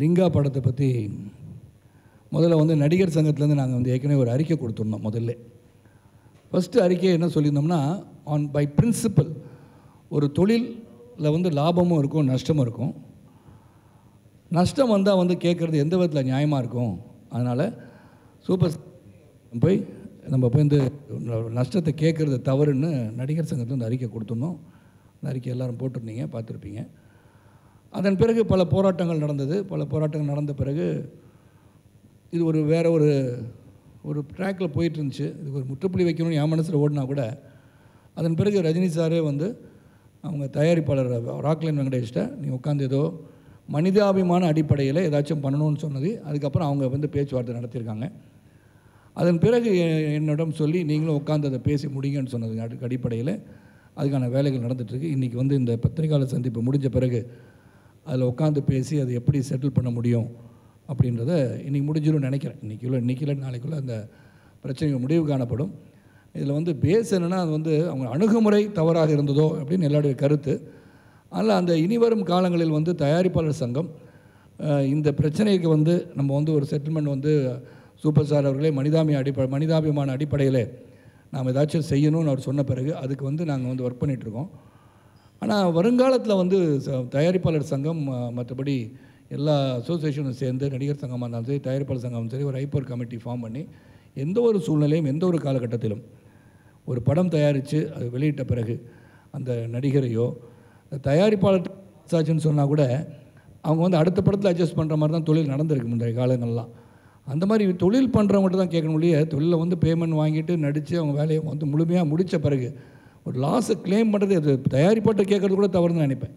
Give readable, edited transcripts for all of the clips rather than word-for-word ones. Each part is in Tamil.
Lingaa படத்தை பத்தி முதல்ல வந்து நடிகர் சங்கத்துல இருந்து நாங்க வந்து ஏற்கனவே ஒரு அறிக்கை கொடுத்துறோம் முதல்ல ஃபர்ஸ்ட் அறிக்கை என்ன சொல்லிருந்தோம்னா on by principle ஒரு தொழில்ல வந்து லாபமும் இருக்கும் நஷ்டமும் இருக்கும் நஷ்டம் வந்தா வந்து கேக்குறது எந்த விதத்துல நியாயமா இருக்கும் அதனால சூப்பர் போய் நம்ம போய் இந்த நஷ்டத்தை கேக்குறது தவறுன்னு நடிகர் சங்கத்துல இருந்து அறிக்கை கொடுத்துறோம் அறிக்கை எல்லாரும் போட்டுருந்தீங்க பாத்திருப்பீங்க அதன் பிறகு பல போராட்டங்கள் நடந்த பிறகு இது ஒரு வேற ஒரு ட்ராக்ல போயிட்டு இருந்துச்சு இது ஒரு முற்றுப்புள்ளி வைக்கணும் யா மனசுல ஓடுனா கூட அதன் பிறகு ரஜினி சாரே வந்து அவங்க தயாரிப்பாளர் ராக்லைன் வெங்கடேஷ்ட நீ உட்கார்ந்து ஏதோ மனிதாபிமான அடிப்படையில் ஏதாச்சும் பண்ணணும்னு சொன்னது அதுக்கு அப்புறம் அவங்க வந்து பேச்சுவார்த்தை நடத்திருக்காங்க அதன் பிறகு என்னிடம் சொல்லி நீங்களும் உட்கார்ந்து அதை பேசி முடிங்கன்னு சொன்னது அடிப்படையில் அதுக்கான வேலைகள் நடந்துட்டு இருக்கு இன்னைக்கு வந்து இந்த பத்திரிகையாளர் சந்திப்பு முடிஞ்ச பிறகு அதுல உட்கார்ந்து பேசி அது எப்படி செட்டில் பண்ண முடியும் அப்படிங்கறதை இன்னைக்கு முடிஞ்சிரும் நினைக்கிறேன் இன்னைக்குள்ள நாளைக்குள்ள அந்த பிரச்சனை முடிவு காணப்படும் இதுல வந்து பேஸ் என்னன்னா அது வந்து அவங்க அணுகுமுறை தவறாக இருந்ததோ அப்படின எல்லாரோட கருத்து அதனால அந்த இனிவரும் காலங்களில் வந்து தயாரிப்பாளர் சங்கம் இந்த பிரச்சனைக்கு வந்து நம்ம வந்து ஒரு செட்டில்மென்ட் வந்து சூப்பர் ஸ்டார் அவர்களே மனிதாபிமான அடிப்படையில் நாம் ஏதாச்சும் செய்யணும்னு அவர் சொன்ன பிறகு அதுக்கு வந்து நாங்கள் வந்து ஒர்க் பண்ணிட்டு இருக்கோம் ஆனால் வருங்காலத்தில் வந்து தயாரிப்பாளர் சங்கம் மற்றபடி எல்லா அசோசியேஷனும் சேர்ந்து நடிகர் சங்கமாக இருந்தாலும் சரி தயாரிப்பாளர் சங்கமும் சரி ஒரு ஹைப்பர் கமிட்டி ஃபார்ம் பண்ணி எந்த ஒரு சூழ்நிலையும் எந்த ஒரு காலகட்டத்திலும் ஒரு படம் தயாரித்து அது வெளியிட்ட பிறகு அந்த நடிகரையோ தயாரிப்பாளர் சாட்சின்னு சொன்னால் கூட அவங்க வந்து அடுத்த படத்தில் அட்ஜஸ்ட் பண்ணுற மாதிரி தான் தொழில் நடந்திருக்கு முந்தைய காலங்கள்லாம் அந்த மாதிரி தொழில் பண்ணுறவங்கள்ட்ட தான் கேட்கணும் இல்லையா தொழிலை வந்து பேமெண்ட் வாங்கிட்டு நடித்து அவங்க வேலையை வந்து முழுமையாக முடித்த பிறகு ஒரு லாஸை கிளைம் பண்ணுறது அது தயாரிப்பாட்டை கேட்குறது கூட தவறுன்னு நினைப்பேன்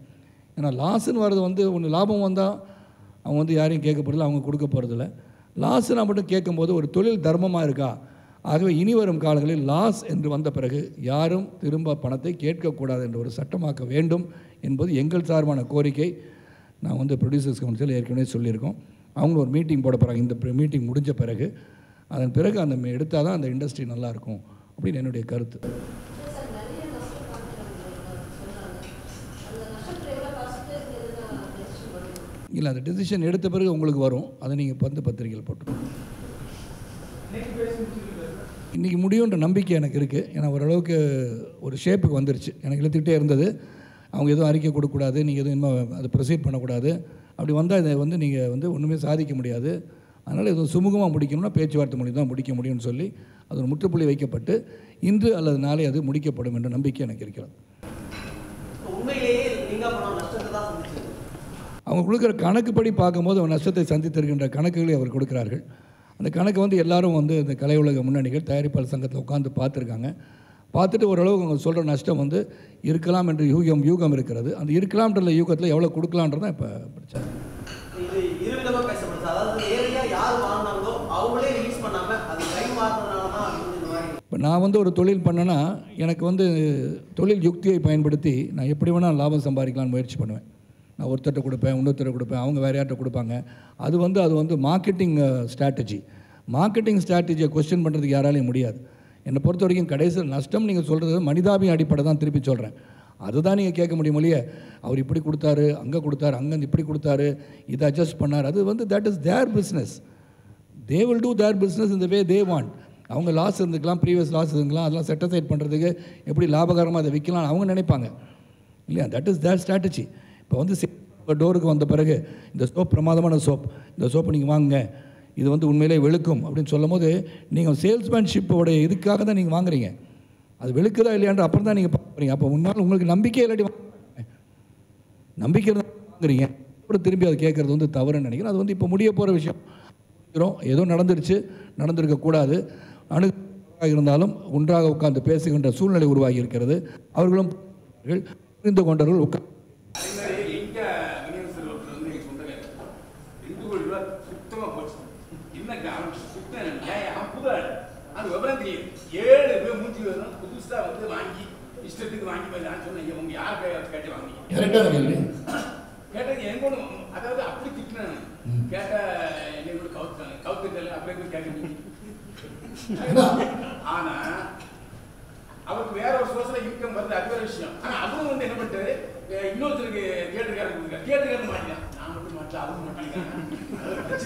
ஏன்னா லாஸுன்னு வர்றது வந்து ஒன்று லாபம் வந்தால் அவங்க வந்து யாரையும் கேட்க போகிறதில்ல அவங்க கொடுக்க போகிறதில்ல லாஸு நான் மட்டும் கேட்கும்போது ஒரு தொழில் தர்மமாக இருக்கா ஆகவே இனி வரும் காலங்களில் லாஸ் என்று வந்த பிறகு யாரும் திரும்ப பணத்தை கேட்கக்கூடாது என்ற ஒரு சட்டமாக்க வேண்டும் என்பது எங்கள் சார்பான கோரிக்கை நான் வந்து ப்ரொடியூசர்ஸ் கவுன்சில் ஏற்கனவே சொல்லியிருக்கோம் அவங்க ஒரு மீட்டிங் போட போகிறாங்க இந்த மீட்டிங் முடிஞ்ச பிறகு அதன் பிறகு அந்த எடுத்தால் தான் அந்த இண்டஸ்ட்ரி நல்லாயிருக்கும் அப்படின்னு என்னுடைய கருத்து இல்லை அந்த டிசிஷன் எடுத்த பிறகு உங்களுக்கு வரும் அதை நீங்கள் பத்திரிகையில் போட்டுருவோம் இன்றைக்கி முடியுன்ற நம்பிக்கை எனக்கு இருக்குது ஏன்னா ஓரளவுக்கு ஒரு ஷேப்புக்கு வந்துருச்சு எனக்கு இழுத்துக்கிட்டே இருந்தது அவங்க எதுவும் அறிக்கை கொடுக்கக்கூடாது நீங்கள் எதுவும் இன்னும் அதை ப்ரொசீட் பண்ணக்கூடாது அப்படி வந்தால் இதை வந்து நீங்கள் வந்து ஒன்றுமே சாதிக்க முடியாது அதனால் இது சுமூகமாக முடிக்கணும்னா பேச்சுவார்த்தை மூலம் தான் முடிக்க முடியும்னு சொல்லி அது ஒரு முற்றுப்புள்ளி வைக்கப்பட்டு இன்று அல்லது நாளை அது முடிக்கப்படும் என்ற நம்பிக்கை எனக்கு இருக்கிறது அவங்க கொடுக்குற கணக்குப்படி பார்க்கும்போது அவன் நஷ்டத்தை சந்தித்திருக்கின்ற கணக்குகளை அவர் கொடுக்குறார்கள் அந்த கணக்கு வந்து எல்லாரும் வந்து இந்த கலை உலக முன்னணிகள் தயாரிப்பாளர் சங்கத்தில் உட்காந்து பார்த்துருக்காங்க பார்த்துட்டு ஓரளவுக்கு அவங்க சொல்கிற நஷ்டம் வந்து இருக்கலாம் என்று யூகம் இருக்கிறது அந்த இருக்கலாம்ன்ற யூகத்தில் எவ்வளோ கொடுக்கலான்றதான் இப்போ பிரச்சனை இப்போ நான் வந்து ஒரு தொழில் பண்ணேன்னா எனக்கு வந்து தொழில் யுக்தியை பயன்படுத்தி நான் எப்படி வேணால் லாபம் சம்பாதிக்கலாம்னு முயற்சி பண்ணுவேன் நான் ஒருத்தட்ட கொடுப்பேன் இன்னொருத்தரை கொடுப்பேன் அவங்க வேற யார்ட்ட கொடுப்பாங்க அது வந்து மார்க்கெட்டிங் ஸ்ட்ராட்டஜியை கொஸ்டின் பண்ணுறதுக்கு யாராலையும் முடியாது என்னை பொறுத்த வரைக்கும் கடைசியில் நஷ்டம் நீங்கள் சொல்கிறது மனிதாபிய அடிப்படை தான் திருப்பி சொல்கிறேன் அதுதான் நீங்கள் கேட்க முடியும் இல்லையே அவர் இப்படி கொடுத்தாரு அங்கேருந்து இப்படி கொடுத்தாரு இதை அட்ஜஸ்ட் பண்ணார் அது வந்து that is their business they will do their business இந்த வே தே வாண்ட் அவங்க லாஸ் இருந்துக்கலாம் ப்ரீவியஸ் லாஸ் இருந்துக்கலாம் அதெல்லாம் செட்டில்மென்ட் பண்ணுறதுக்கு எப்படி லாபகரமாக அதை விற்கலாம் அவங்க நினைப்பாங்க இல்லையா தட் இஸ் தேர் ஸ்ட்ராட்டஜி இப்போ வந்து டோருக்கு வந்த பிறகு இந்த சோப் பிரமாதமான சோப் இந்த சோப்பை நீங்கள் வாங்குங்க இது வந்து உண்மையிலே வெளுக்கும் அப்படின்னு சொல்லும் போது நீங்கள் சேல்ஸ்மேன்ஷிப்போடைய இதுக்காக தான் நீங்கள் வாங்குறீங்க அது வெளுக்குதா இல்லையான்ற அப்புறம் தான் நீங்கள் பார்க்குறீங்க அப்போ உண்மையால் உங்களுக்கு நம்பிக்கை இல்லாட்டி நம்பிக்கை வாங்குறீங்க அப்புறம் திரும்பி அதை கேட்குறது வந்து தவறுன்னு நினைக்கிறேன் அது வந்து இப்போ முடிய போகிற விஷயம் ஏதோ நடந்திருக்கக்கூடாது அணுக இருந்தாலும் ஒன்றாக உட்கார்ந்து பேசுகின்ற சூழ்நிலை உருவாகி இருக்கிறது அவர்களும் புரிந்து கொண்டவர்கள் உட்கார்ந்து இன்னொருத்தருக்கு கேட்டுக்காரங்க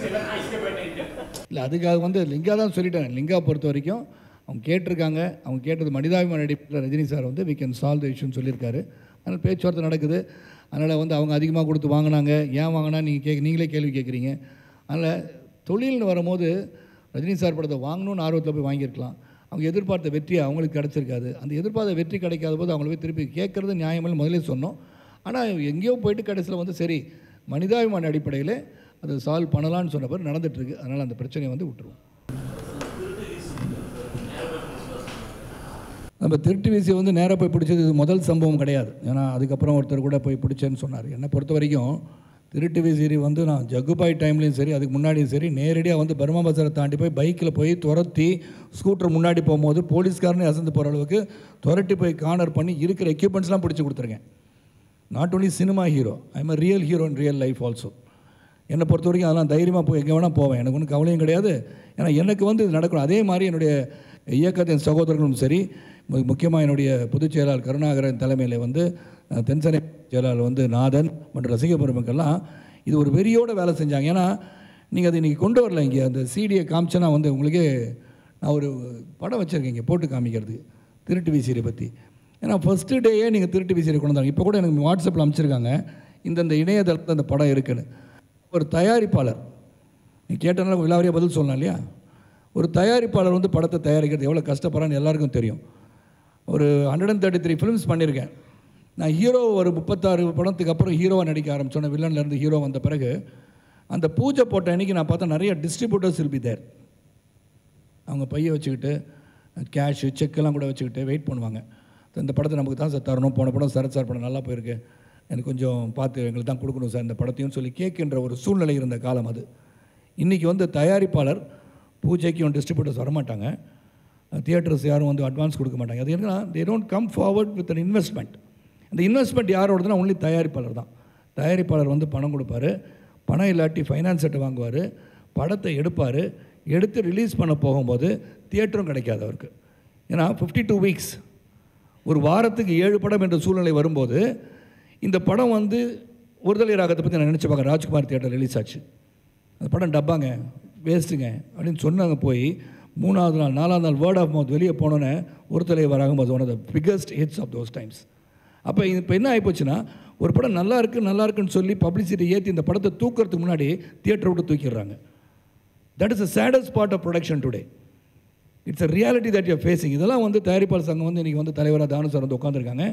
இல்லை அதுக்காக வந்து லிங்கா தான் சொல்லிட்டாங்க. லிங்கா பொறுத்த வரைக்கும் அவங்க கேட்டிருக்காங்க, அவங்க கேட்டது மனிதாபிமான அடிப்படையில் ரஜினி சார் வந்து வி கேன் சால்வ் த இஷ்யூன்னு சொல்லியிருக்காரு. அதனால் பேச்சுவார்த்தை நடக்குது. அதனால் வந்து அவங்க அதிகமாக கொடுத்து வாங்கினாங்க, ஏன் வாங்கினா நீங்கள் நீங்களே கேள்வி கேட்குறீங்க. அதனால் தொழில்னு வரும்போது ரஜினி சார் படத்தை வாங்கணும்னு ஆர்வத்தில் போய் வாங்கியிருக்கலாம். அவங்க எதிர்பார்த்த வெற்றி அவங்களுக்கு கிடச்சிருக்காது. அந்த எதிர்பார்த்த வெற்றி கிடைக்காத போது அவங்கள போய் திருப்பி கேட்குறது நியாயமில்லை முதலே சொன்னோம். ஆனால் எங்கேயோ போயிட்டு கடைசியில் வந்து சரி மனிதாபிமான அடிப்படையில் அதை சால்வ் பண்ணலான்னு சொன்ன பிறகு நடந்துகிட்ருக்கு. அதனால் அந்த பிரச்சனையை வந்து விட்டுருவோம். நம்ம திருட்டு வீசி வந்து நேராக போய் பிடிச்சது இது முதல் சம்பவம் கிடையாது. ஏன்னா அதுக்கப்புறம் ஒருத்தர் கூட போய் பிடிச்சேன்னு சொன்னார். என்னை பொறுத்த வரைக்கும் திருட்டு வீசி வந்து நான் ஜக்குபாய் டைம்லேயும் சரி, அதுக்கு முன்னாடியும் சரி, நேரடியாக வந்து பர்மா பசாரை தாண்டி போய் பைக்கில் போய் துரத்தி ஸ்கூட்டர் முன்னாடி போகும்போது போலீஸ்காரனே அசந்து போகிற அளவுக்கு துரட்டி போய் கார்னர் பண்ணி இருக்கிற எக்யூப்மெண்ட்ஸ்லாம் பிடிச்சி கொடுத்துருக்கேன். Not only cinema hero, I am a real hero in real life also. என்னை பொறுத்த வரைக்கும் அதெல்லாம் தைரியமாக போய் எங்கே வேணால் போவேன், எனக்கு ஒன்றும் கவலையும் கிடையாது. ஏன்னா எனக்கு வந்து இது நடக்கணும். அதே மாதிரி என்னுடைய இயக்கத்தின் சகோதரர்களும் சரி, முக்கியமாக என்னுடைய பொதுச் செயலாளர் கருணாகரன் தலைமையில் வந்து தென்சென்னை செயலாளர் வந்து நாதன் மற்றும் ரசிக பெருமக்கள்லாம் இது ஒரு வெறியோடு வேலை செஞ்சாங்க. ஏன்னா நீங்கள் அதை இன்றைக்கி கொண்டு வரல. இங்கே அந்த சீடியை காமிச்சேன்னா வந்து உங்களுக்கே நான் ஒரு படம் வச்சுருக்கேன் இங்கே போட்டு காமிக்கிறதுக்கு திருட்டு விசிறியை பற்றி. ஏன்னா ஃபஸ்ட்டு டேயே நீங்கள் திருட்டு விசிறியை கொண்டு வந்தாங்க. இப்போ கூட எனக்கு வாட்ஸ்அப்பில் அனுப்பிச்சிருக்காங்க இந்தந்த இணையதளத்தில் அந்த படம் இருக்குன்னு. ஒரு தயாரிப்பாளர் நீ கேட்டனால விழாவறியாக பதில் சொல்லலாம் இல்லையா? ஒரு தயாரிப்பாளர் வந்து படத்தை தயாரிக்கிறது எவ்வளோ கஷ்டப்படுறான்னு எல்லாருக்கும் தெரியும். ஒரு 133 ஃபிலிம்ஸ் பண்ணியிருக்கேன் நான். ஹீரோ ஒரு 36 படத்துக்கு அப்புறம் ஹீரோவாக நடிக்க ஆரம்பித்தோன்னே வில்லன்லேருந்து ஹீரோ வந்த பிறகு அந்த பூஜை போட்ட அன்றைக்கி நான் பார்த்தா நிறைய டிஸ்ட்ரிபியூட்டர்ஸ் will be there. அவங்க பையை வச்சுக்கிட்டு கேஷு செக்கெல்லாம் கூட வச்சுக்கிட்டு வெயிட் பண்ணுவாங்க. இந்த படத்தை நமக்கு தான் சார் தரணும், போன படம் சரத் சார் படம் நல்லா போயிருக்கு, எனக்கு கொஞ்சம் பார்த்து எங்களுக்கு தான் கொடுக்கணும் சார் இந்த படத்தையும் சொல்லி கேட்கின்ற ஒரு சூழ்நிலை இருந்த காலம் அது. இன்றைக்கி வந்து தயாரிப்பாளர் பூஜைக்கும் டிஸ்ட்ரிபியூட்டர்ஸ் வரமாட்டாங்க, தியேட்டர்ஸ் யாரும் வந்து அட்வான்ஸ் கொடுக்க மாட்டாங்க. அது என்னன்னா they don't come forward with an investment. அந்த இன்வெஸ்ட்மெண்ட் யாரோடதுனா ஒன்லி தயாரிப்பாளர் தான். தயாரிப்பாளர் வந்து பணம் கொடுப்பார், பணம் இல்லாட்டி ஃபைனான்ஸ் செட்டு வாங்குவார், படத்தை எடுப்பார், எடுத்து ரிலீஸ் பண்ண போகும்போது தியேட்டரும் கிடைக்காது அவருக்கு. ஏன்னா 52 weeks ஒரு வாரத்துக்கு 7 படம் என்ற சூழ்நிலை வரும்போது இந்த படம் வந்து ஒருதலை ராகத்தை பற்றி நான் நினச்சி பார்க்குறேன். ராஜ்குமார் தியேட்டர் ரிலீஸ் ஆச்சு, அந்த படம் டப்பாங்க வேஸ்ட்டுங்க அப்படின்னு சொன்னாங்க. போய் 3வது நாள் 4வது நாள் வேர்ட் ஆஃப் மவுத் வெளியே போனோன்னே ஒரு தலைவர் ஆகும்போது one of the biggest hits of those times. அப்போ இப்போ என்ன ஆகிப்போச்சுன்னா ஒரு படம் நல்லா இருக்குன்னு சொல்லி பப்ளிசிட்டி ஏற்றி இந்த படத்தை தூக்கிறதுக்கு முன்னாடி தியேட்டரை விட்டு தூக்கிடுறாங்க. That is a saddest part of production today. It's a reality that you're facing. இதெல்லாம் வந்து தயாரிப்பாளர் சங்கம் வந்து இன்றைக்கி வந்து தலைவராக தானு சார் வந்து உட்காந்துருக்காங்க.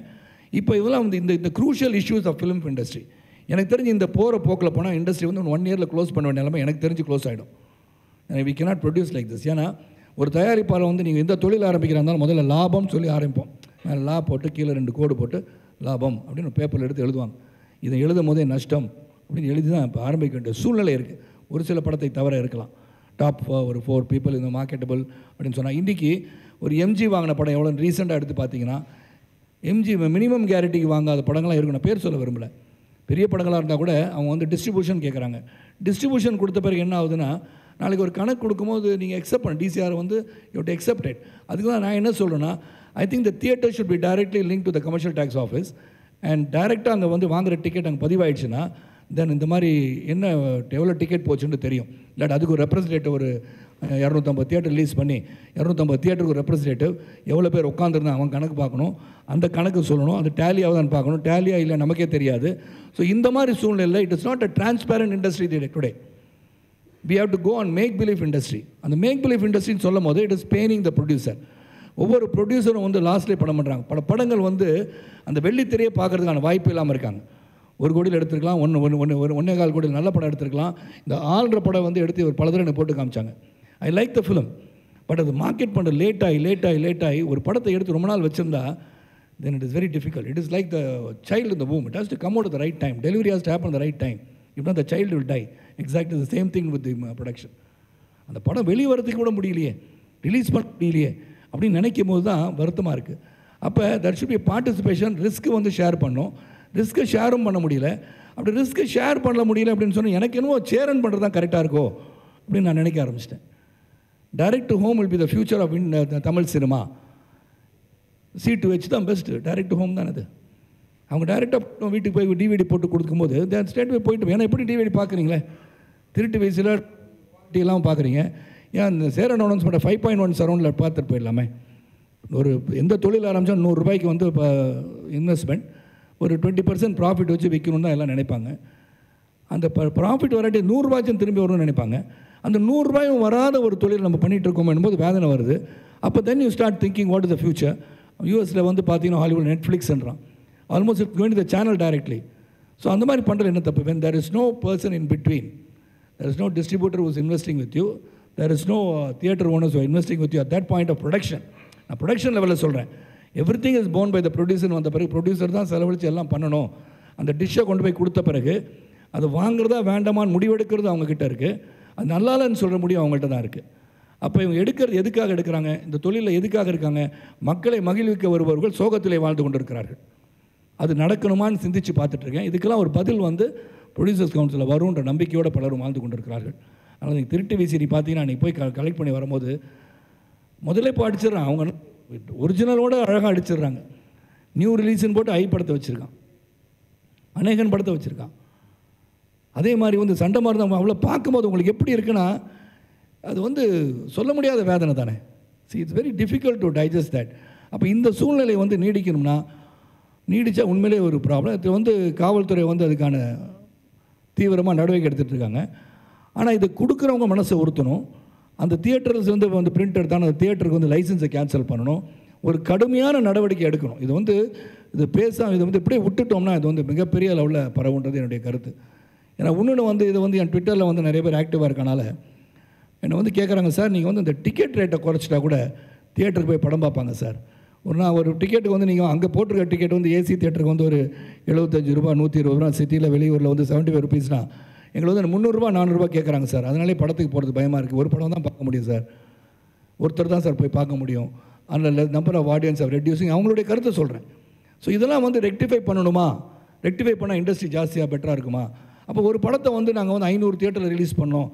இப்போ இதெல்லாம் வந்து இந்த crucial issues of film industry. எனக்கு தெரிஞ்சு இந்த போகிற போக்கில் போனால் இண்டஸ்ட்ரி வந்து 1 year க்ளோஸ் பண்ண வேண்டிய நிலமை எனக்கு தெரிஞ்சு க்ளோஸ் ஆகிடும். We cannot produce like this. ஏன்னா ஒரு தயாரிப்பாளர் வந்து நீங்கள் எந்த தொழில் ஆரம்பிக்கிறாங்க முதல்ல லாபம் சொல்லி ஆரம்பிப்போம். லா போட்டு கீழே 2 கோடு போட்டு லாபம் அப்படின்னு பேப்பரில் எடுத்து எழுதுவாங்க. இதை எழுதும் போதே நஷ்டம் அப்படின்னு எழுதி தான் இப்போ ஆரம்பிக்க வேண்டிய சூழ்நிலை இருக்குது. ஒரு சில படத்தை தவிர இருக்கலாம். டாப் 4 பீப்புள் இந்த மார்க்கெட்டபிள் அப்படின்னு சொன்னால் இன்றைக்கி ஒரு எம்ஜி வாங்கின படம் எவ்வளோ ரீசெண்டாக எடுத்து பார்த்தீங்கன்னா எம்ஜி மினிமம் கேரண்டிக்கு வாங்காத படங்களாக இருக்கும். நான் பேர் சொல்ல விரும்பலை. பெரிய படங்களாக இருந்தால் கூட அவங்க வந்து டிஸ்ட்ரிபியூஷன் கேட்குறாங்க. டிஸ்ட்ரிபியூஷன் கொடுத்த பிறகு என்ன ஆகுதுன்னா நாளைக்கு ஒரு கணக்கு கொடுக்கும்போது நீங்கள் எக்ஸப்ட் பண்ண டிசிஆர் வந்து யூட் எக்ஸப்டட். அதுக்கு தான் நான் என்ன சொல்கிறேன்னா I think the theatre should be directly link to the commercial tax office and டைரெக்டாக அங்கே வந்து வாங்குகிற டிக்கெட் அங்கே பதிவாயிடுச்சுன்னா தென் இந்த மாதிரி என்ன எவ்வளோ டிக்கெட் போச்சுன்னு தெரியும். இல்லாட்டி அதுக்கு ஒரு ரெப்ரஸன்டேட்டிவ் ஒரு 250 தியேட்டர் ரிலீஸ் பண்ணி 250 தியேட்டருக்கு ரெப்ரஸன்டேட்டிவ் எவ்வளோ பேர் உட்காந்துருந்தான் அவன் கணக்கு பார்க்கணும், அந்த கணக்கு சொல்லணும், அது டேலியாக தான் பார்க்கணும், டேலியாக இல்லை நமக்கே தெரியாது. ஸோ இந்த மாதிரி சூழ்நிலையில் it is not a transparent industry today. We have to go on make-believe industry. And the make-believe industry ன்னு சொல்லும் போது it is paining the producer. ஒவ்வொரு ப்ரொடியூசரும் வந்து லாஸ்ட்லேயே படம் பண்ணுறாங்க. பல படங்கள் வந்து அந்த வெள்ளித்திரையை பார்க்குறதுக்கான வாய்ப்பு இல்லாமல் இருக்காங்க. 1 கோடியில் எடுத்துருக்கலாம், 1.25 கோடியில் நல்ல படம் எடுத்துருக்கலாம். இந்த ஆல்ரெடி படம் வந்து எடுத்து ஒரு பல தடவை எனக்கு போட்டு காமிச்சாங்க. I like the film, but அது மார்க்கெட் பண்ணுற லேட்டாகி ஒரு படத்தை எடுத்து ரொம்ப நாள் வச்சுருந்தா then it is very difficult. It is like the child in the womb. It has to come out at the right time. Delivery has to happen at the right time. If not, the child will die. Exactly the same thing with the production. அந்த படம் வெளியே வரத்துக்கு கூட முடியலையே, ரிலீஸ் பண்ண முடியலையே அப்படின்னு நினைக்கும் போது தான் வருத்தமாக இருக்குது. அப்போ that should be participation. Risk வந்து ஷேர் பண்ணோம், ரிஸ்க்கை ஷேரும் பண்ண முடியல. அப்படி ரிஸ்க்கை ஷேர் பண்ண முடியல அப்படின்னு சொன்னால் எனக்கு என்னவோ சேரன் பண்ணுறது தான் கரெக்டாக இருக்கோ அப்படின்னு நான் நினைக்க ஆரம்பிச்சிட்டேன். Direct to home will be the future of Tamil cinema. C2H தான் பெஸ்ட்டு, டைரக்ட் டு ஹோம் தான் அது. அவங்க டைரெக்டாக வீட்டுக்கு போய் டிவிடி போட்டு கொடுக்கும்போது ஸ்டேட் போய் போயிட்டு. ஏன்னா எப்படி டிவிடி பார்க்குறீங்களே திருட்டு வயசில் 50 எல்லாம் பார்க்குறீங்க. ஏன் அந்த சேரன் அனௌன்ஸ்மெண்ட்டை 5.1 சரௌண்டில் பார்த்துட்டு போயிடலாமே. ஒரு எந்த தொழில் ஆரம்பித்தா ₹100 வந்து இப்போ இன்வெஸ்ட்மெண்ட் ஒரு 20% ப்ராஃபிட் வச்சு விற்கணும்னு தான் எல்லாம் நினைப்பாங்க. அந்த ப்ராஃபிட் வராட்டி ₹100 திரும்பி வரணும்னு நினைப்பாங்க. அந்த ₹100 வராத ஒரு தொழில் நம்ம பண்ணிகிட்ருக்கோம் என்னும்போது வேதனை வருது. அப்போ then you start thinking what is the future. யூஎஸில் வந்து பார்த்தீங்கன்னா ஹாலிவுட் நெட்ஃப்ளிக்ஸ்ன்றான் almost it going to the channel directly. So அந்த மாதிரி பண்ணுறது என்ன தப்பு? when there is no person in between, there is no distributor who is investing with you, there is no theatre owners who are investing with you at that point of production. நான் ப்ரொடக்ஷன் லெவலில் சொல்கிறேன். Everything is borne by the ப்ரொடியூசர்னு வந்த பிறகு ப்ரொடியூசர் தான் செலவழித்து எல்லாம் பண்ணணும். அந்த டிஷ்ஷை கொண்டு போய் கொடுத்த பிறகு அது வாங்குறதா வேண்டாமான்னு முடிவெடுக்கிறது அவங்கக்கிட்ட இருக்குது. அது நல்லாலன்னு சொல்கிற முடியும் அவங்கள்ட்ட தான் இருக்குது. அப்போ இவங்க எடுக்கிறது எதுக்காக எடுக்கிறாங்க? இந்த தொழிலில் எதுக்காக இருக்காங்க? மக்களை மகிழ்விக்க வருபவர்கள் சோகத்திலே வாழ்ந்து கொண்டிருக்கிறார்கள். அது நடக்கணுமான்னு சிந்தித்து பார்த்துட்ருக்கேன். இதுக்கெல்லாம் ஒரு பதில் வந்து ப்ரொடியூசர்ஸ் கவுன்சிலில் வரும்ன்ற நம்பிக்கையோடு பலரும் வாழ்ந்து கொண்டிருக்கிறார்கள். ஆனால் நீங்கள் திருட்டு விசிறி பார்த்தீங்கன்னா நீங்கள் போய் கலெக்ட் பண்ணி வரும்போது முதலே இப்போ அடிச்சிடறான். அவங்க ஒரிஜினலோடு அழகாக அடிச்சிடுறாங்க. நியூ ரிலீஸ்ன்னு போட்டு ஐ படத்தை வச்சுருக்கான், அநேகன் படத்தை வச்சுருக்கான். அதே மாதிரி வந்து சண்டை மாதிரி தான். அவ்வளோ பார்க்கும்போது உங்களுக்கு எப்படி இருக்குன்னா அது வந்து சொல்ல முடியாத வேதனை தானே. See it's very difficult to digest that. அப்போ இந்த சூழ்நிலை வந்து நீடிக்கணும்னா நீடித்தா உண்மையிலே ஒரு ப்ராப்ளம். இது வந்து காவல்துறை வந்து அதுக்கான தீவிரமாக நடவடிக்கை எடுத்துகிட்டு இருக்காங்க. ஆனால் இது கொடுக்குறவங்க மனசை உறுத்தணும். அந்த தியேட்டர்ஸ் வந்து பிரிண்ட் எடுத்தாலும் அந்த தியேட்டருக்கு வந்து லைசன்ஸை கேன்சல் பண்ணணும். ஒரு கடுமையான நடவடிக்கை எடுக்கணும். இது வந்து இது பேசாமல் இதை வந்து இப்படியே விட்டுட்டோம்னா இது வந்து மிகப்பெரிய லெவலில் பரவுன்றது என்னுடைய கருத்து. ஏன்னா இன்னொன்று வந்து இது வந்து என் ட்விட்டரில் வந்து நிறைய பேர் ஆக்டிவாக இருக்கனால என்னை வந்து கேட்குறாங்க, சார் நீங்கள் வந்து இந்த டிக்கெட் ரேட்டை குறைச்சிட்டா கூட தியேட்டருக்கு போய் படம் பார்ப்பாங்க சார். ஒரு நான் ஒரு டிக்கெட்டுக்கு வந்து நீங்கள் அங்கே போட்டிருக்க டிக்கெட் வந்து ஏசி தியேட்டருக்கு வந்து ஒரு ₹75 ₹120. சிட்டியில் வெளியூரில் வந்து ₹75 எங்களை வந்து ₹300 ₹400 கேட்குறாங்க சார். அதனாலே படத்துக்கு போகிறது பயமாக இருக்குது. ஒரு படம் தான் பார்க்க முடியும் சார், ஒருத்தர் தான் சார் போய் பார்க்க முடியும். அதனால் number of audience of reducing அவங்களுடைய கருத்தை சொல்கிறேன். ஸோ இதெல்லாம் வந்து ரெக்டிஃபை பண்ணணுமா? ரெக்டிஃபை பண்ணால் இண்டஸ்ட்ரி ஜாஸ்தியாக பெட்டராக இருக்குமா? அப்போ ஒரு படத்தை வந்து நாங்கள் வந்து 500 தியேட்டரில் ரிலீஸ் பண்ணோம்,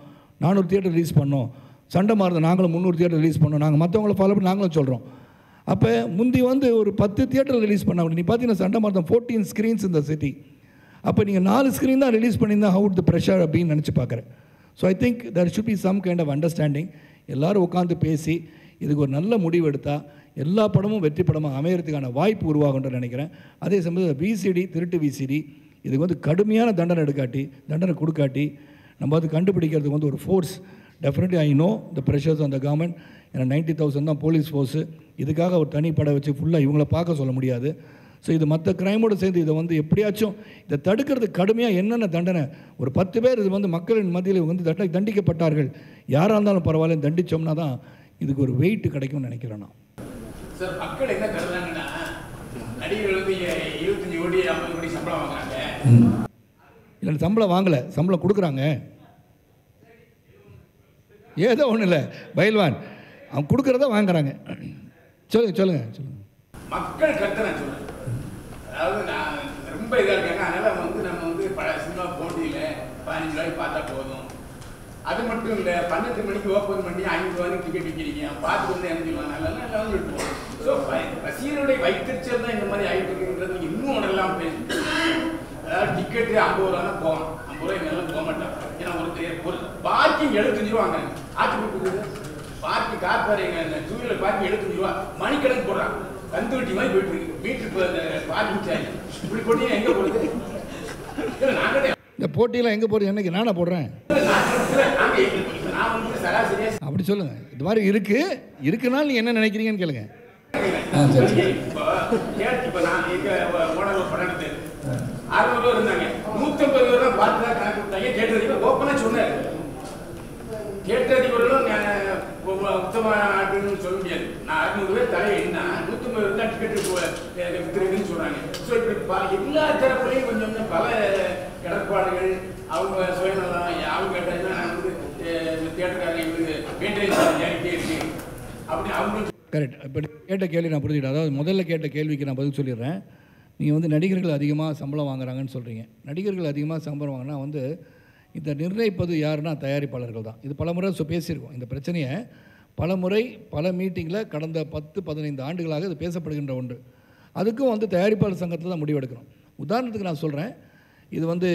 400 தியேட்டர் ரிலீஸ் பண்ணோம், சண்டை மாறுது நாங்களும் 300 தியேட்டர் ரிலீஸ் பண்ணோம், நாங்கள் மற்றவங்களை ஃபாலோ பண்ணி நாங்களும் சொல்கிறோம். அப்போ முந்தி வந்து ஒரு 10 தியேட்டர் ரிலீஸ் பண்ண முடியும். நீ பார்த்தீங்கன்னா சண்டை மாறுதான் 14 ஸ்க்ரீன்ஸ் இந்த சிட்டி. அப்போ நீங்கள் 4 ஸ்க்ரீன் தான் ரிலீஸ் பண்ணியிருந்தால் ஹவு த ப்ரெஷர் அப்படின்னு நினச்சி பார்க்குறேன். So I think there should be some kind of understanding. எல்லோரும் உட்காந்து பேசி இதுக்கு ஒரு நல்ல முடிவு எடுத்தால் எல்லா படமும் வெற்றி படமாக அமையறதுக்கான வாய்ப்பு உருவாகும்னு நினைக்கிறேன். அதே சமயத்தில் விசிடி திருட்டு விசிடி இதுக்கு வந்து கடுமையான தண்டனை கொடுக்காட்டி நம்ம வந்து கண்டுபிடிக்கிறதுக்கு வந்து ஒரு force definitely I know the pressures on the government. ஏன்னா 90,000 தான் போலீஸ் ஃபோர்ஸு. இதுக்காக ஒரு தனி படை வச்சு ஃபுல்லாக இவங்கள பார்க்க சொல்ல முடியாது. ஸோ இது மற்ற க்ரைமோடு சேர்ந்து இதை வந்து எப்படியாச்சும் இதை தடுக்கிறது கடுமையாக என்னென்ன தண்டனை ஒரு 10 பேர் இது வந்து மக்களின் மத்தியில் வந்து தண்டிக்கப்பட்டார்கள் யாராக இருந்தாலும் பரவாயில்ல தண்டித்தோம்னா தான் இதுக்கு ஒரு வெயிட் கிடைக்கும்னு நினைக்கிறேன் நான். சார் மக்கள் என்ன கருதுறாங்கன்னா நடிகர்களுக்கு 75 கோடி 50 கோடி சம்பளம் வாங்குறாங்க. இல்லை சம்பளம் வாங்கலை, சம்பளம் கொடுக்குறாங்க. ஏதோ ஒன்றும் இல்லை பயில்வான் அவங்க கொடுக்குறத வாங்குறாங்க. சொல்லுங்கள் சொல்லுங்கள் சொல்லுங்கள். மக்கள் கருத்தை சொல்லுங்கள். அதாவது நான் ரொம்ப இதாக இருக்கேன். அதனால் வந்து நம்ம வந்து சினிமா போட்டியில் ₹15 பார்த்தா போதும். அது மட்டும் இல்லை 12 மணிக்கு ஓப்பன் பண்ணி ₹500 டிக்கெட் விற்கிறீங்க பார்த்து வந்து இறந்துடுவாங்க. அதெல்லாம் எல்லாரும் விட்டுருவோம். ஸோ ரசிகருடைய வைத்தறிச்சல் தான் இந்த மாதிரி ஆகிட்டு இருக்குன்றது நீங்கள் இன்னும் ஒன்றெல்லாம் பேசுங்க. அதாவது டிக்கெட்டு ₹50 தான் போகணும். ₹50 எங்கெல்லாம் போக மாட்டாங்க. ஏன்னா ஒரு பார்க்கிங் ₹75 வாங்குறாங்க. ஆட்சி பார்க்கிங் கார் பாருங்க ஜூரியில் பார்க்கிங் ₹75 மணிக்கணக்கு போடுறாங்க. கந்துவட்டி மாதிரி போயிட்டு இருக்கு. வீட்டுக்கு பார்க்கிங் சார்ஜ் இப்படி போட்டீங்கன்னா எங்கே போடுறது? இந்த போட்டியெல்லாம் எங்கே போடுறது? என்னைக்கு நானே போடுறேன். நான் வந்து சராசரியாக அப்படி சொல்லுங்கள். இது மாதிரி இருக்குனாலும் நீங்கள் என்ன நினைக்கிறீங்கன்னு கேளுங்க. இப்போ நான் எங்கள் ஓனர் படத்து ₹600 இருந்தாங்க. ₹150 பார்த்து தான் கணக்கு கொடுத்தாங்க. தேட்டர் ஓப்பனாக சொன்னார். தேட்டர் அதிபர்களும் உத்தமாக அப்படின்னு சொல்ல முடியாது. நான் ₹600 தலை என்ன ₹150 தான் டிக்கெட்டு விற்றுக்குன்னு சொல்கிறாங்க. ஸோ இப்படி எல்லா தரப்புலையும் கொஞ்சம் பல இடர்பாடுகள் அவங்க சுயநலம் அவங்க கேட்டாங்கன்னா நான் வந்து தேட்டருக்காரங்க மெயின்டெனன்ஸ் இருக்குது அப்படின்னு அவங்களுக்கு கரெக்ட். இப்போ கேட்ட கேள்வி நான் புரிஞ்சுக்கிட்டேன். அதாவது முதல்ல கேட்ட கேள்விக்கு நான் பதில் சொல்லிடுறேன். நீங்கள் வந்து நடிகர்கள் அதிகமாக சம்பளம் வாங்குறாங்கன்னு சொல்கிறீங்க. நடிகர்கள் அதிகமாக சம்பளம் வாங்கினா வந்து இதை நிர்ணயிப்பது யாருன்னா தயாரிப்பாளர்கள் தான். இது பலமுறை பேசியிருக்கோம். இந்த பிரச்சனையை பலமுறை பல மீட்டிங்கில் கடந்த 10-15 ஆண்டுகளாக இது பேசப்படுகின்ற ஒன்று. அதுக்கும் வந்து தயாரிப்பாளர் சங்கத்தில் தான் முடிவெடுக்கணும். உதாரணத்துக்கு நான் சொல்கிறேன், இது வந்து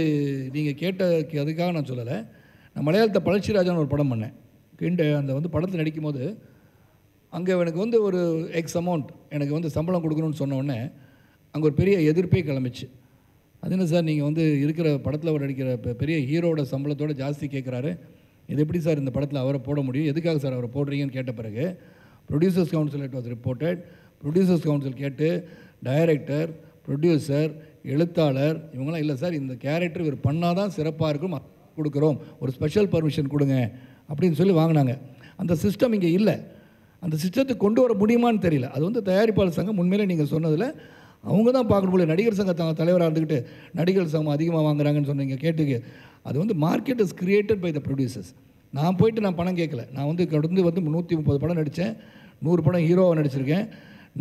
நீங்கள் கேட்ட அதுக்காக நான் சொல்லலை. நான் மலையாளத்தில் பழச்சிராஜான்னு ஒரு படம் பண்ணேன். அந்த வந்து படத்தில் நடிக்கும் போது அங்கே எனக்கு வந்து ஒரு எக்ஸ் அமௌண்ட் எனக்கு வந்து சம்பளம் கொடுக்கணும்னு சொன்னோடனே அங்கே ஒரு பெரிய எதிர்ப்பே கிளம்பிச்சு. அது என்ன சார் நீங்கள் வந்து இருக்கிற படத்தில் அவர் நடிக்கிற பெரிய ஹீரோட சம்பளத்தோடு ஜாஸ்தி கேட்குறாரு, இது எப்படி சார் இந்த படத்தில் அவரை போட முடியும், எதுக்காக சார் அவரை போடுறீங்கன்னு கேட்ட பிறகு producers council it was reported. Producers council கேட்டு டைரக்டர், ப்ரொடியூசர், எழுத்தாளர் இவங்களாம் இல்லை சார் இந்த கேரக்டர் இவர் பண்ணால் தான் சிறப்பாக இருக்கும், கொடுக்குறோம், ஒரு ஸ்பெஷல் பர்மிஷன் கொடுங்க அப்படின்னு சொல்லி வாங்கினாங்க. அந்த சிஸ்டம் இங்கே இல்லை. அந்த சிஸ்டத்துக்கு கொண்டு வர முடியுமான்னு தெரியல. அது வந்து தயாரிப்பாளர் சங்கம் உண்மையிலே நீங்கள் சொன்னதில் அவங்க தான் பார்க்கணும் போல. நடிகர் சங்க தலைவராக இருந்துக்கிட்டு நடிகர் சங்கம் அதிகமாக வாங்குறாங்கன்னு சொன்னீங்க, கேட்டுக்கு அது வந்து market is created by the producers. நான் போயிட்டு நான் பணம் கேட்கல. நான் வந்து கடந்து வந்து 130 படம் நடித்தேன், 100 படம் ஹீரோவாக நடிச்சிருக்கேன்.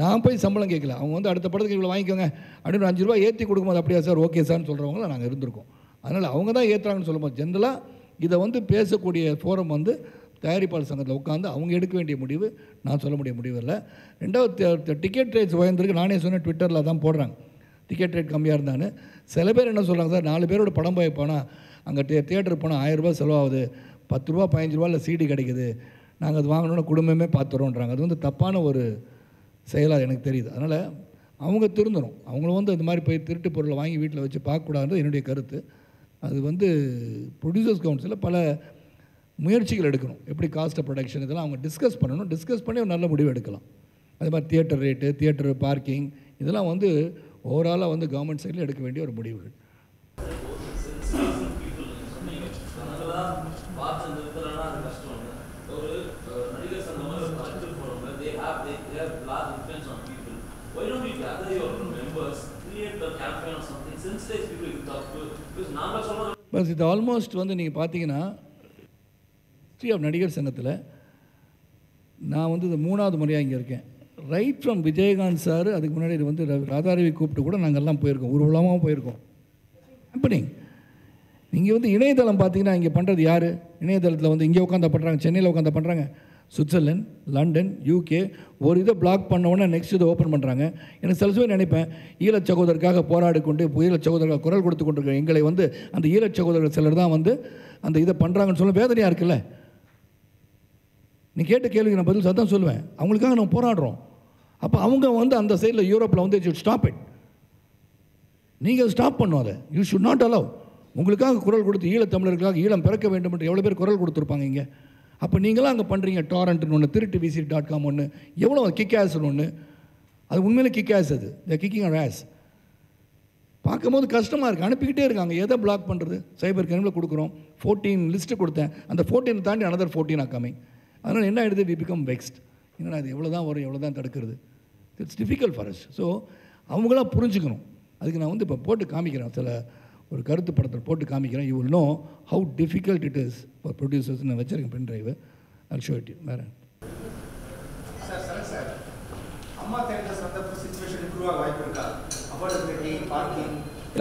நான் போய் சம்பளம் கேட்கல. அவங்க வந்து அடுத்த படத்துக்கு இவ்வளோ வாங்கிக்கோங்க அப்படின்னு ₹5 ஏற்றி கொடுக்கும்போது அப்படியா சார் ஓகே சார்னு சொல்கிறவங்களும் நாங்கள் இருந்திருக்கோம். அதனால் அவங்க தான் ஏற்றுறாங்கன்னு சொல்லும்போது ஜென்ரலாக இதை வந்து பேசக்கூடிய ஃபோரம் வந்து தயாரிப்பாளர் சங்கத்தில் உட்காந்து அவங்க எடுக்க வேண்டிய முடிவு, நான் சொல்ல முடிய முடிவு இல்லை. ரெண்டாவது டிக்கெட் ரேட்ஸ் உயர்ந்திருக்கு. நானே சொன்னேன் ட்விட்டரில் தான் போடுறாங்க டிக்கெட் ரேட் கம்மியாக இருந்தான்னு. சில பேர் என்ன சொல்கிறாங்க சார் 4 பேரோட படம் போய் போனால் அங்கே தியேட்டர் போனால் ₹1000 செலவாகுது, ₹10 ₹15 இல்லை சீடி கிடைக்குது, நாங்கள் அது வாங்கணும்னு குடும்பமே பார்த்துறோன்றாங்க. அது வந்து தப்பான ஒரு செயலாக எனக்கு தெரியுது. அதனால் அவங்க திருந்தணும். அவங்களும் வந்து அது மாதிரி போய் திருட்டு பொருளை வாங்கி வீட்டில் வச்சு பார்க்கக்கூடாதுன்றது என்னுடைய கருத்து. அது வந்து ப்ரொடியூசர்ஸ் கவுன்சிலில் பல முயற்சிகள் எடுக்கணும். எப்படி காஸ்ட் ஆஃப் ப்ரொடக்ஷன் இதெல்லாம் அவங்க டிஸ்கஸ் பண்ணணும். டிஸ்கஸ் பண்ணி ஒரு நல்ல முடிவு எடுக்கலாம். அதே மாதிரி தியேட்டர் ரேட்டு, தியேட்டர் பார்க்கிங் இதெல்லாம் வந்து ஓவராலாக வந்து கவர்மெண்ட் சைடில் எடுக்க வேண்டிய ஒரு முடிவுகள். பஸ் இது ஆல்மோஸ்ட் வந்து நீங்கள் பார்த்தீங்கன்னா ஹிஸ்ட்ரி ஆஃப் நடிகர் சங்கத்தில் நான் வந்து இது 3வது முறையாக இங்கே இருக்கேன். ரைட் ஃப்ரம் விஜயகாந்த் சார், அதுக்கு முன்னாடி இது வந்து ராதாரவி கூப்பிட்டு கூட நாங்கள் எல்லாம் போயிருக்கோம், ஊர்வலமாக போயிருக்கோம். ஹேப்பனிங் நீங்கள் வந்து இணையதளம் பார்த்தீங்கன்னா இங்கே பண்ணுறது யார்? இணையதளத்தில் வந்து இங்கே உட்காந்து பண்ணுறாங்க, சென்னையில் உட்காந்து பண்ணுறாங்க, சுவிட்சர்லாந்து, லண்டன், UK ஒரு இதை பிளாக் பண்ணோன்னே நெக்ஸ்ட் இதை ஓப்பன் பண்ணுறாங்க. எனக்கு சில சமயம் நினைப்பேன் ஈழச் சகோதரருக்காக போராடி கொண்டு ஈழச் சகோதரர்கள் குரல் கொடுத்து கொண்டிருக்க எங்களை வந்து அந்த ஈழச் சகோதரர்கள் சிலர் தான் வந்து அந்த இதை பண்ணுறாங்கன்னு சொல்ல வேதனையாக இருக்குல்ல. நீ கேட்ட கேள்விக்கு நான் பதில் சத்தம் சொல்லுவேன். அவங்களுக்காக நம்ம போராடுறோம். அப்போ அவங்க வந்து அந்த சைடில் யூரோப்பில் வந்து ஷுட் ஸ்டாப் இட். நீங்கள் ஸ்டாப் பண்ணும் அதை. You should not allow. உங்களுக்காக குரல் கொடுத்து ஈழத்தமிழர்களுக்காக ஈழம் பிறக்க வேண்டும் என்று எவ்வளோ பேர் குரல் கொடுத்துருப்பாங்க இங்கே. அப்போ நீங்களாம் அங்கே பண்ணுறீங்க டாரண்ட்னு ஒன்று, திருட்டு vc.com ஒன்று, எவ்வளோ கிக்காஸ்ன்னு ஒன்று. அது உண்மையிலே கிக்காஸ். அது இந்த கிக்கிங் ஆர் ஆஸ் பார்க்கும்போது கஷ்டமாக இருக்குது. அனுப்பிக்கிட்டே இருக்காங்க. எதை பிளாக் பண்ணுறது? சைபர் கிரைமில் கொடுக்குறோம். 14 லிஸ்ட்டு கொடுத்தேன். அந்த 14 தாண்டி another 14 ஆர் கமிங். அதனால் என்ன ஆகிடுது? We become vexed. என்னன்னா அது எவ்வளோ தான் வரும், எவ்வளோ தான் தடுக்கிறது? It's difficult for us. So அவங்களாம் புரிஞ்சுக்கணும். அதுக்கு நான் வந்து இப்போ போட்டு காமிக்கிறேன், சில ஒரு கருத்து படத்தில் போட்டு காமிக்கிறேன். You will know how difficult it is for producers. நான் வச்சுருக்கேன் pen drive. I show it you. வேறு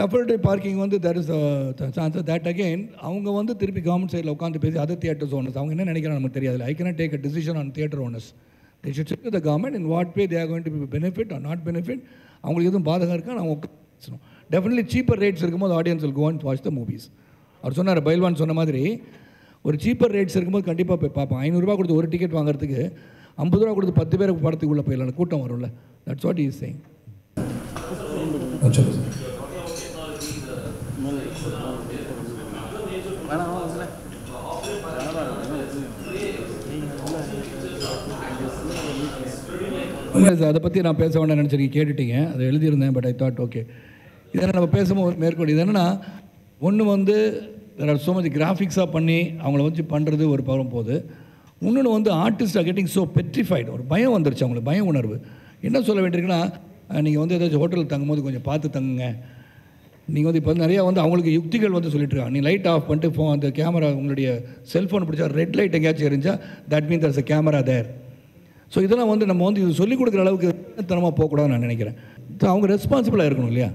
அஃபோர்டபிள் பார்க்கிங் வந்து that is chances that again அவங்க வந்து திருப்பி கவர்மெண்ட் சைடில் உட்காந்து பேசி அதை தியேட்டர்ஸ் ஓனர்ஸ் அவங்க என்ன நினைக்கிறாங்க நமக்கு தெரியாது. I can take a decision on theatre owners. They should check the government in what way they are going to be benefit or not benefit. அவங்களுக்கு எதுவும் பாதகம் இருக்கா நான் பேசணும். டெஃபினெட்லி சீப்பர் ரேட்ஸ் இருக்கும்போது audience will go and watch the movies. அவர் சொன்னார் பைல்வான் சொன்ன மாதிரி ஒரு சீப்பர் ரேட்ஸ் இருக்கும்போது கண்டிப்பாக போய் பார்ப்போம். ₹500 கொடுத்து ஒரு டிக்கெட் வாங்குறதுக்கு ₹50 கொடுத்து 10 பேர் படத்துக்கு உள்ளே போயிடலாம், கூட்டம் வரும்ல. That's what is saying. அதை பற்றி நான் பேச வேண்டாம் நினச்சிருக்கேன், கேட்டுட்டீங்க. அதை எழுதியிருந்தேன். பட் ஐ தாட் ஓகே இதெல்லாம் நம்ம பேசும்போது மேற்கொண்டு இது என்னென்னா ஒன்று வந்து சோ மச் கிராஃபிக்ஸாக பண்ணி அவங்கள வச்சு பண்ணுறது ஒரு பருவம் போது, இன்னொன்று வந்து artist are getting so petrified. ஒரு பயம் வந்துருச்சு அவங்களுக்கு, பயம் உணர்வு. என்ன சொல்ல வேண்டியிருக்குன்னா நீங்கள் வந்து ஏதாச்சும் ஹோட்டலில் தங்கும்போது கொஞ்சம் பார்த்து தங்குங்க. நீங்கள் வந்து இப்போ நிறையா வந்து அவங்களுக்கு யுக்திகள் வந்து சொல்லிட்டுருக்காங்க. நீ லைட் ஆஃப் பண்ணிட்டு அந்த கேமரா உங்களுடைய செல்ஃபோன் பிடிச்சா ரெட் லைட் எங்கேயாச்சும் எரிஞ்சால் that means that's a camera there. So இதெல்லாம் வந்து நம்ம வந்து இது சொல்லிக் கொடுக்குற அளவுக்கு தனமாக போகக்கூடாதுன்னு நான் நினைக்கிறேன். ஸோ அவங்க ரெஸ்பான்சிபிளாக இருக்கணும் இல்லையா?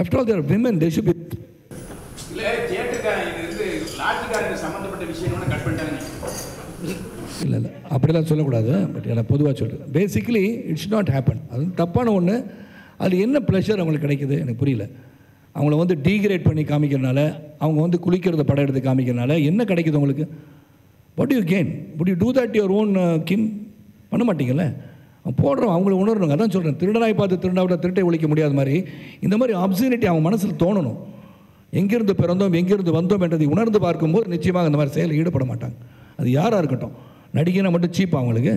After all there women they should be இல்லை அப்படிலாம் சொல்லக்கூடாது. பட் எனக்கு பொதுவாக சொல்கிறேன் பேசிக்கலி இட்ஸ் நாட் ஹேப்பன். அது தப்பான ஒன்று. அது என்ன ப்ளஷர் அவங்களுக்கு கிடைக்குது எனக்கு புரியல. அவங்கள வந்து டிகிரேட் பண்ணி காமிக்கிறனால அவங்க வந்து குளிக்கிறத படம் எடுத்து காமிக்கிறனால என்ன கிடைக்குது உங்களுக்கு? What you gain? Would you do that your own kin? பண்ண மாட்டீங்கல்ல. போடுறோம் அவங்கள உணரணுங்க. அதான் சொல்கிறேன், திருடனாய் பார்த்து திருடாவிட்டால் திருட்டை ஒழிக்க முடியாத மாதிரி இந்த மாதிரி ஆப்சினிட்டி அவங்க மனசில் தோணணும். எங்கேருந்து பிறந்தோம் எங்கேருந்து வந்தோம் என்றதை உணர்ந்து பார்க்கும்போது நிச்சயமாக இந்த மாதிரி செயலில் ஈடுபட மாட்டாங்க. அது யாராக இருக்கட்டும், நடிகைனா மட்டும் சீப்பாக அவங்களுக்கு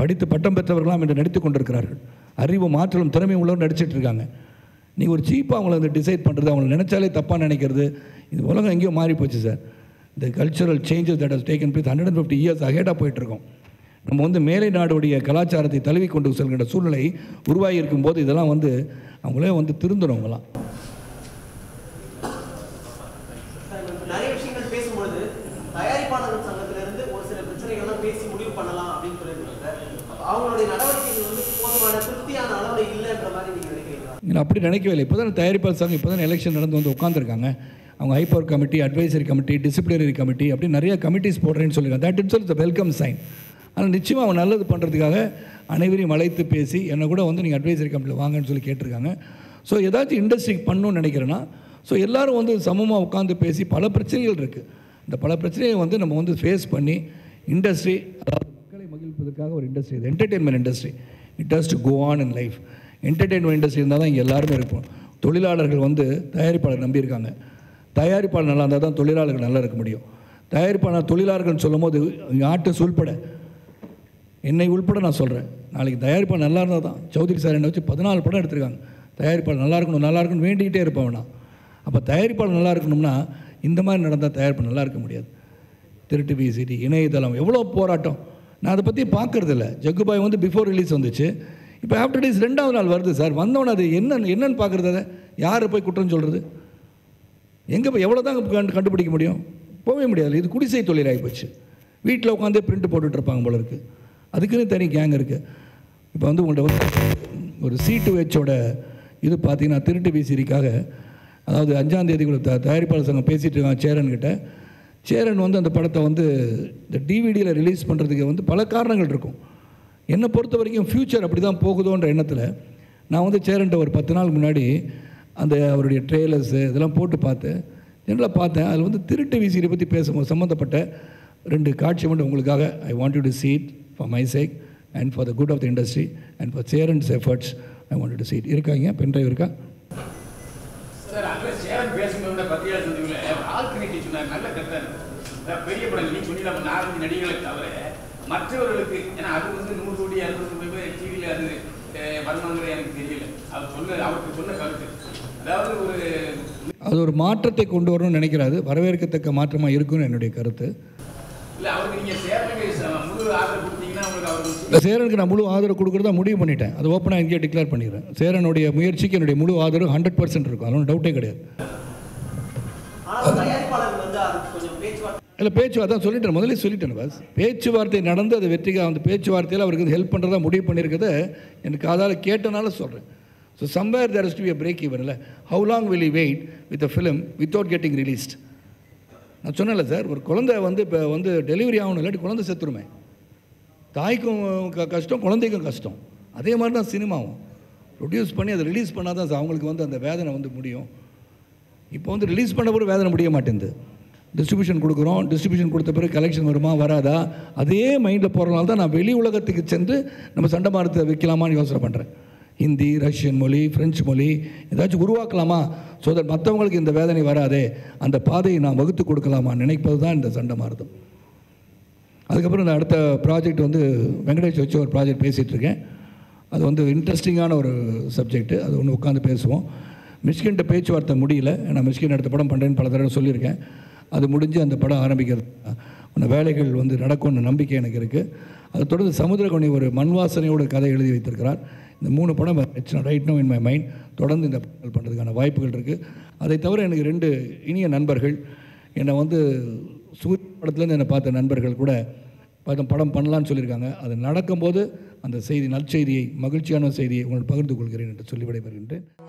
படித்து பட்டம் பெற்றவர்களாம் என்று நடித்து கொண்டிருக்கிறார்கள். அறிவு மாற்றலும் திறமை உள்ளவர் நடிச்சிட்டு இருக்காங்க. நீங்கள் ஒரு சீப்பாக அவங்கள வந்து டிசைட் பண்ணுறது, அவங்கள நினச்சாலே தப்பாக நினைக்கிறது, இது உலகம் எங்கேயோ மாறி போச்சு சார். இந்த cultural changes that has taken place 150 years அஹேடாக போயிட்டுருக்கோம். நம்ம வந்து மேலை நாடுடைய கலாச்சாரத்தை தழுவி கொண்டு செல்கின்ற சூழ்நிலை உருவாகி இருக்கும்போது இதெல்லாம் வந்து அவங்களே வந்து திருந்தனவங்களாம். அப்படி நினைக்கவே இல்லை. இப்போ தான் தயாரிப்பாளர் சங்கம் இப்போ தான் எலெக்ஷன் நடந்து வந்து உட்காந்துருக்காங்க. அவங்க high power committee, advisory committee, disciplinary committee அப்படி நிறையா கமிட்டிஸ் போடுறேன்னு சொல்லியிருக்காங்க. That it's also a welcome sign. ஆனால் நிச்சயமாக அவங்க நல்லது பண்ணுறதுக்காக அனைவரையும் அழைத்து பேசி என்னை கூட வந்து நீங்கள் அட்வைசரி கமிட்டியில் வாங்கன்னு சொல்லி கேட்டிருக்காங்க. ஸோ ஏதாச்சும் இண்டஸ்ட்ரிக்கு பண்ணணும்னு நினைக்கிறேன்னா ஸோ எல்லோரும் வந்து சமமாக உட்காந்து பேசி பல பிரச்சனைகள் இருக்குது. இந்த பல பிரச்சனையை வந்து நம்ம வந்து ஃபேஸ் பண்ணி இண்டஸ்ட்ரி, அதாவது மக்களை மகிழ்ப்பதற்காக ஒரு இண்டஸ்ட்ரி, இது entertainment industry. It has to go on in life. Entertainment industry இருந்தால் தான் இங்கே எல்லாருமே இருப்போம். தொழிலாளர்கள் வந்து தயாரிப்பாளர் நம்பியிருக்காங்க. தயாரிப்பாளர் நல்லா இருந்தால் தான் தொழிலாளர்கள் நல்லா இருக்க முடியும். தயாரிப்பாளர் தொழிலாளர்கள்னு சொல்லும் போது ஆர்டிஸ்ட் உள்பட என்னை உள்பட நான் சொல்கிறேன், நாளைக்கு தயாரிப்பாளர் நல்லா இருந்தால் தான். சௌத்ரி சார் என்னை வச்சு 14 படம் எடுத்திருக்காங்க. தயாரிப்பாளர் நல்லா இருக்கணும் நல்லா இருக்கணும்னு வேண்டிக்கிட்டே இருப்பேன் நான். அப்போ தயாரிப்பாளர் நல்லா இருக்கணும்னா இந்த மாதிரி நடந்தால் தயாரிப்பு நல்லா இருக்க முடியாது. திருட்டு விசிடி, இணையதளம், எவ்வளோ போராட்டம். நான் அதை பற்றி பார்க்குறதில்ல. ஜக்குபாய் வந்து பிஃபோர் ரிலீஸ் வந்துச்சு, இப்போ ஆஃப்டர் டேஸ் 2வது நாள் வருது சார். வந்தோன்னே அது என்னன்னு பார்க்குறது, அதை யாரை போய் குற்றம் சொல்கிறது? எங்கே போய் எவ்வளோ தான் கண்டுபிடிக்க முடியும்? போகவே முடியாது. இது குடிசை தொழிலாகி போச்சு. வீட்டில் உட்காந்தே பிரிண்ட் போட்டுட்ருப்பாங்க போல இருக்குது. அதுக்குன்னு தனி கேங் இருக்குது. இப்போ வந்து உங்கள்கிட்ட வந்து ஒரு C2Hோட இது பார்த்தீங்கன்னா திருட்டு விசிறிக்காக, அதாவது 5ஆம் தேதி கூட தயாரிப்பாளர் சங்கம் பேசிகிட்டு இருக்காங்க சேரன்கிட்ட. சேரன் வந்து அந்த படத்தை வந்து இந்த டிவிடியில் ரிலீஸ் பண்ணுறதுக்கு வந்து பல காரணங்கள் இருக்கும். என்னை பொறுத்த வரைக்கும் ஃப்யூச்சர் அப்படி தான் போகுதோன்ற எண்ணத்தில் நான் வந்து சேரன்ட்ட ஒரு 10 நாள் முன்னாடி அந்த அவருடைய ட்ரெய்லர்ஸு இதெல்லாம் போட்டு பார்த்தேன். ஜென்ரலாக பார்த்தேன், அதில் வந்து திருட்டு விசிறியை பற்றி பேசும்போது சம்மந்தப்பட்ட 2 காட்சி மட்டும் உங்களுக்காக I want you to see it for my sake and for the good of the industry and for Cheran's efforts I want you to see it. இருக்காங்க பென் ட்ரைவ் இருக்கா? மற்றவர்களுக்கு ஏன்னா அது வந்து 100 கோடி 60 கோடி டிவியில் அது வரணுங்கிறது எனக்கு தெரியல. அவர் சொன்ன அவருக்கு சொன்ன கருத்து, அதாவது அது ஒரு மாற்றத்தை கொண்டு வரணும்னு நினைக்கிறாரு. வரவேற்கத்தக்க மாற்றமாக இருக்கும்னு என்னுடைய கருத்து. இல்லை, அவருக்கு நீங்கள் சேரனுக்கு முழு ஆதரவு கொடுத்தீங்கன்னா அவங்களுக்கு அவருக்கு சேரனுக்கு நான் முழு ஆதரவு கொடுக்குறதா முடிவு பண்ணிட்டேன். அது ஓப்பனாக இங்கேயே டிக்ளேர் பண்ணிடுறேன். சேரனுடைய முயற்சிக்கு என்னுடைய முழு ஆதரவு 100% இருக்கும். அதனால டவுட்டே கிடையாது. இல்லை, பேச்சுவார்த்தை தான் சொல்லிட்டேன், முதலே சொல்லிட்டேன். பஸ் பேச்சுவார்த்தை நடந்து அது வெற்றிக்காக அந்த பேச்சுவார்த்தையில் அவருக்கு வந்து ஹெல்ப் பண்ணுறதா முடிவு பண்ணியிருக்கத எனக்கு அதால் கேட்டனால சொல்கிறேன். So somewhere there has to be a break even. இல்லை, how long will you wait with a film without getting released? நான் சொன்னேன்ல சார், ஒரு குழந்தை வந்து இப்போ வந்து டெலிவரி ஆகணும், இல்லாட்டி குழந்தை செத்துருமே. தாய்க்கும் கஷ்டம், குழந்தைக்கும் கஷ்டம். அதே மாதிரி தான் சினிமாவும் ப்ரொடியூஸ் பண்ணி அதை ரிலீஸ் பண்ணால் தான் சார் அவங்களுக்கு வந்து அந்த வேதனை வந்து முடியும். இப்போ வந்து ரிலீஸ் பண்ண பிறகு வேதனை முடிய மாட்டேங்குது. டிஸ்ட்ரிபியூஷன் கொடுக்குறோம், டிஸ்ட்ரிபியூஷன் கொடுத்த பிறகு கலெக்ஷன் வருமா வராதா அதே மைண்டில் போகிறனால தான் நான் வெளி உலகத்துக்கு சென்று நம்ம சண்டை மாறத்தை வைக்கலாமான்னு யோசனை பண்ணுறேன். ஹிந்தி, ரஷ்யன் மொழி, ஃப்ரெஞ்சு மொழி ஏதாச்சும் உருவாக்கலாமா ஸோ தட் மற்றவங்களுக்கு இந்த வேதனை வராதே, அந்த பாதையை நான் வகுத்து கொடுக்கலாமா நினைப்பது தான் இந்த சண்டை மாறுதம். அதுக்கப்புறம் இந்த அடுத்த ப்ராஜெக்ட் வந்து வெங்கடேஷ் வச்சு ஒரு ப்ராஜெக்ட் பேசிகிட்ருக்கேன். அது வந்து இன்ட்ரெஸ்டிங்கான ஒரு சப்ஜெக்ட்டு. அது ஒன்று உட்காந்து பேசுவோம். மிஷ்கின்ட்ட பேச்சுவார்த்தை முடியல, ஏன்னா மிஷ்கின் அடுத்த படம் பண்ணுறேன்னு பல தடவை சொல்லியிருக்கேன். அது முடிஞ்சு அந்த படம் ஆரம்பிக்கிறது அந்த வேலைகள் வந்து நடக்கும்னு நம்பிக்கை எனக்கு இருக்குது. அதை தொடர்ந்து சமுத்திரகனி ஒரு மண்வாசனையோட கதை எழுதி வைத்திருக்கிறார். இந்த 3 படம் it's right now in my mind. தொடர்ந்து இந்த படங்கள் பண்ணுறதுக்கான வாய்ப்புகள் இருக்குது. அதை தவிர எனக்கு 2 இனிய நண்பர்கள் என்னை வந்து சூரிய படத்துலேருந்து என்னை பார்த்த நண்பர்கள் கூட படம் பண்ணலான்னு சொல்லியிருக்காங்க. அது நடக்கும்போது அந்த செய்தி, நற்செய்தியை, மகிழ்ச்சியான செய்தியை உங்களுக்கு பகிர்ந்து கொள்கிறேன் என்று சொல்லி விடைபெறுகின்றேன்.